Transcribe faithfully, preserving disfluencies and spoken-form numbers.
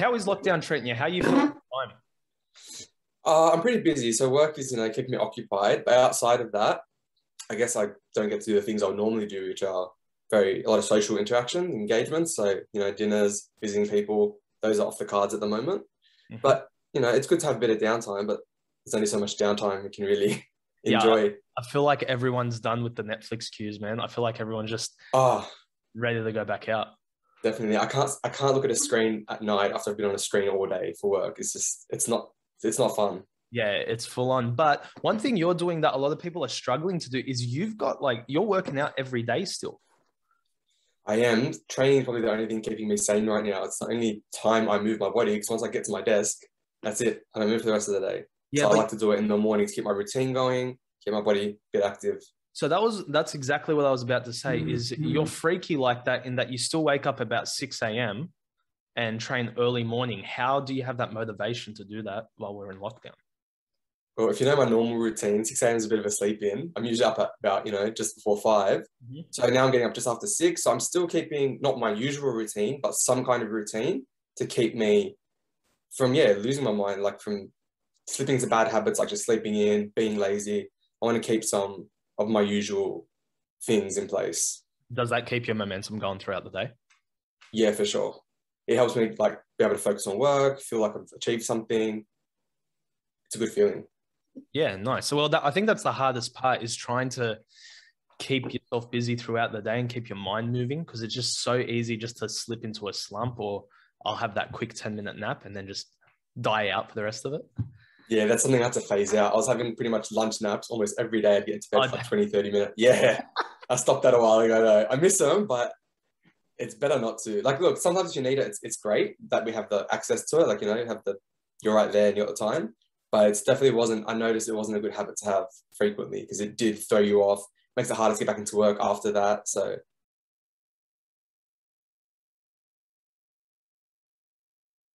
How is lockdown treating you? How are you feeling at the time? Uh, I'm pretty busy. So work is, you know, keeping me occupied. But outside of that, I guess I don't get to do the things I would normally do, which are very, a lot of social interactions, engagements. So, you know, dinners, visiting people, those are off the cards at the moment. Mm-hmm. But, you know, it's good to have a bit of downtime, but there's only so much downtime we can really enjoy. Yeah, I feel like everyone's done with the Netflix queues, man. I feel like everyone's just oh, ready to go back out. Definitely. I can't, I can't look at a screen at night after I've been on a screen all day for work. It's just, it's not, it's not fun. Yeah, it's full on. But one thing you're doing that a lot of people are struggling to do is you've got like, you're working out every day still. I am. Training is probably the only thing keeping me sane right now. It's the only time I move my body, because once I get to my desk, that's it. And I move for the rest of the day. Yeah, so but- I like to do it in the morning to keep my routine going, get my body a bit active. So that was, that's exactly what I was about to say, mm-hmm. is you're freaky like that in that you still wake up about six a.m. and train early morning. How do you have that motivation to do that while we're in lockdown? Well, if you know my normal routine, six a.m. is a bit of a sleep in. I'm usually up at about, you know, just before five. Mm-hmm. So now I'm getting up just after six. So I'm still keeping not my usual routine, but some kind of routine to keep me from, yeah, losing my mind, like from slipping into bad habits, like just sleeping in, being lazy. I want to keep some of my usual things in place. Does that keep your momentum going throughout the day? Yeah, for sure. It helps me like be able to focus on work, feel like I've achieved something. It's a good feeling. Yeah, nice. So, well, that, I think that's the hardest part, is trying to keep yourself busy throughout the day and keep your mind moving, because it's just so easy just to slip into a slump, or I'll have that quick ten minute nap and then just die out for the rest of it. Yeah, that's something I had to phase out. I was having pretty much lunch naps almost every day. I'd get to bed oh, for like twenty, thirty minutes. Yeah, I stopped that a while ago though. I miss them, but it's better not to. Like, look, sometimes you need it. It's, it's great that we have the access to it. Like, you know, you have the, you're right there and you're at the time. But it definitely wasn't, I noticed it wasn't a good habit to have frequently, because it did throw you off. Makes it harder to get back into work after that. So